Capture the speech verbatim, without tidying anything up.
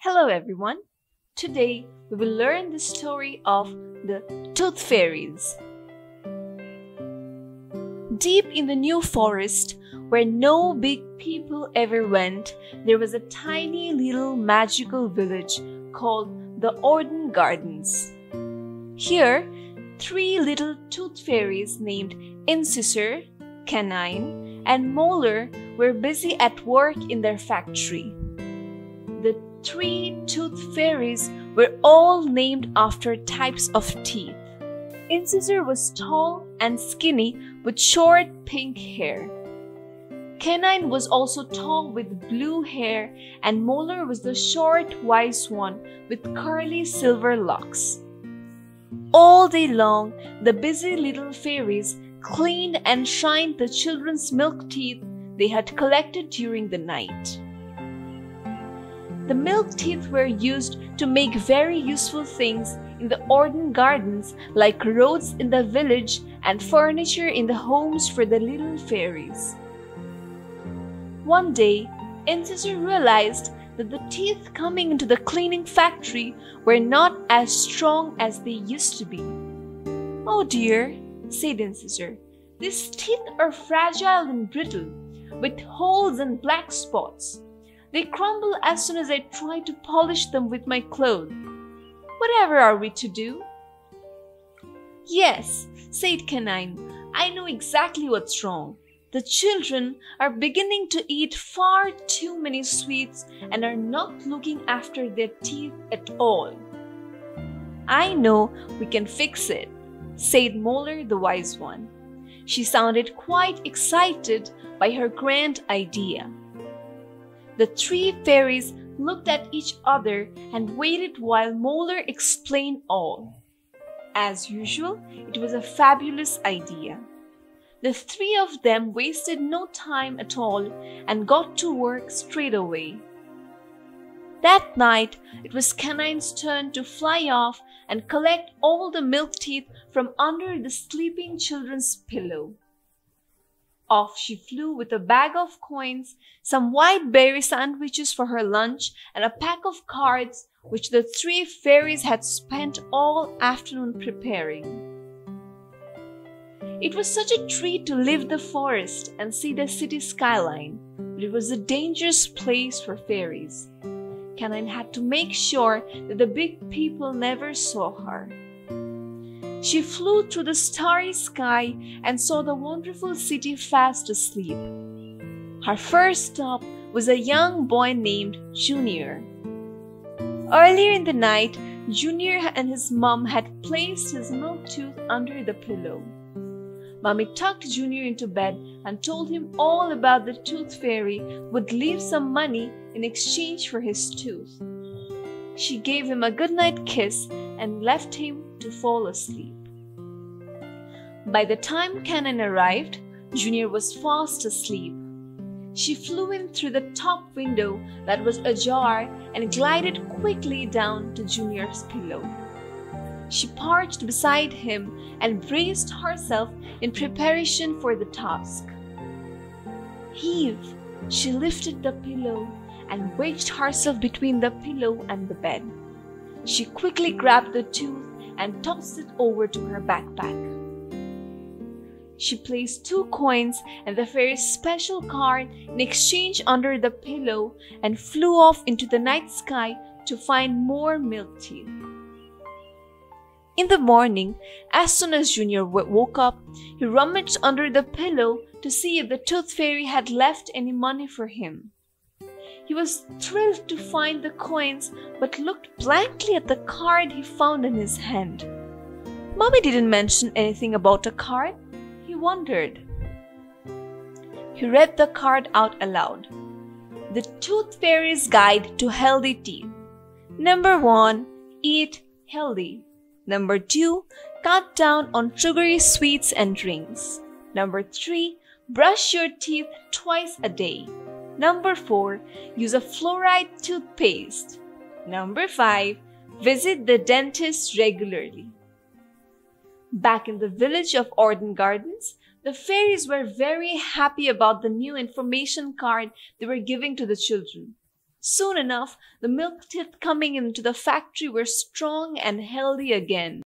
Hello everyone! Today we will learn the story of the Tooth Fairies. Deep in the New Forest, where no big people ever went, there was a tiny little magical village called the Ogden Gardens. Here, three little tooth fairies named Incisor, Canine, and Molar were busy at work in their factory. The three tooth fairies were all named after types of teeth. Incisor was tall and skinny with short pink hair. Canine was also tall with blue hair, and Molar was the short wise one with curly silver locks. All day long, the busy little fairies cleaned and shined the children's milk teeth they had collected during the night. The milk teeth were used to make very useful things in the Ogden Gardens, like roads in the village and furniture in the homes for the little fairies. One day, Incisor realized that the teeth coming into the cleaning factory were not as strong as they used to be. "Oh dear," said Incisor, "these teeth are fragile and brittle, with holes and black spots. They crumble as soon as I try to polish them with my clothes. Whatever are we to do?" "Yes," said Canine, "I know exactly what's wrong. The children are beginning to eat far too many sweets and are not looking after their teeth at all." "I know we can fix it," said Molar, the wise one. She sounded quite excited by her grand idea. The three fairies looked at each other and waited while Molar explained all. As usual, it was a fabulous idea. The three of them wasted no time at all and got to work straight away. That night, it was Canine's turn to fly off and collect all the milk teeth from under the sleeping children's pillow. Off she flew with a bag of coins, some white berry sandwiches for her lunch, and a pack of cards which the three fairies had spent all afternoon preparing. It was such a treat to leave the forest and see the city skyline, but it was a dangerous place for fairies. Canine had to make sure that the big people never saw her. She flew through the starry sky and saw the wonderful city fast asleep. Her first stop was a young boy named Junior. Earlier in the night, Junior and his mom had placed his milk tooth under the pillow. Mommy tucked Junior into bed and told him all about the tooth fairy would leave some money in exchange for his tooth. She gave him a goodnight kiss and left him to fall asleep. By the time Canine arrived, Junior was fast asleep. She flew in through the top window that was ajar and glided quickly down to Junior's pillow. She perched beside him and braced herself in preparation for the task. Heave! She lifted the pillow and wedged herself between the pillow and the bed. She quickly grabbed the tooth and tossed it over to her backpack. She placed two coins and the fairy's special card in exchange under the pillow and flew off into the night sky to find more milk teeth. In the morning, as soon as Junior woke up, he rummaged under the pillow to see if the tooth fairy had left any money for him. He was thrilled to find the coins, but looked blankly at the card he found in his hand. "Mommy didn't mention anything about a card," he wondered. He read the card out aloud. "The Tooth Fairy's Guide to Healthy Teeth. Number one, eat healthy. Number two, cut down on sugary sweets and drinks. Number three, brush your teeth twice a day. Number four, use a fluoride toothpaste. Number five, visit the dentist regularly." Back in the village of Ogden Gardens, the fairies were very happy about the new information card they were giving to the children. Soon enough, the milk teeth coming into the factory were strong and healthy again.